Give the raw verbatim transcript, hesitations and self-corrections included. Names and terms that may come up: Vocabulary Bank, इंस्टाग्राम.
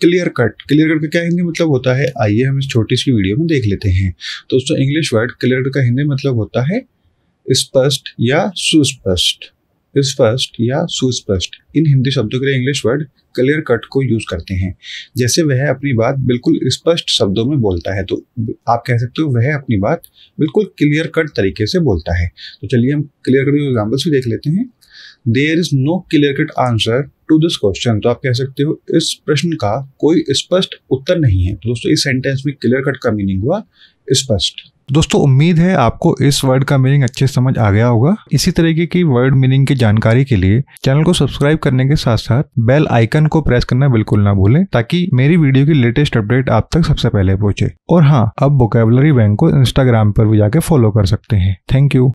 Clear cut, clear cut का क्या हिंदी मतलब होता है, आइए हम इस छोटी सी वीडियो में देख लेते हैं। तो दोस्तों इंग्लिश वर्ड क्लियर कट का हिंदी मतलब होता है स्पष्ट या सुस्पष्ट, स्पष्ट या सुस्पष्ट। इन हिंदी शब्दों के लिए इंग्लिश वर्ड क्लियर कट को यूज करते हैं। जैसे वह अपनी बात बिल्कुल स्पष्ट शब्दों में बोलता है, तो आप कह सकते हो वह अपनी बात बिल्कुल क्लियर कट तरीके से बोलता है। तो चलिए हम क्लियर कट के एग्जाम्पल्स भी देख लेते हैं। There is no clear cut answer to this question, तो आप कह सकते हो इस प्रश्न का कोई स्पष्ट उत्तर नहीं है। तो दोस्तों इस सेंटेंस में क्लियर कट का मीनिंग हुआ स्पष्ट। दोस्तों उम्मीद है आपको इस वर्ड का मीनिंग अच्छे समझ आ गया होगा। इसी तरीके की वर्ड मीनिंग की जानकारी के लिए चैनल को सब्सक्राइब करने के साथ साथ बेल आइकन को प्रेस करना बिल्कुल ना भूलें, ताकि मेरी वीडियो की लेटेस्ट अपडेट आप तक सबसे पहले पहुंचे। और हाँ, अब वोकैबुलरी बैंक को इंस्टाग्राम पर भी जाके फॉलो कर सकते हैं। Thank you.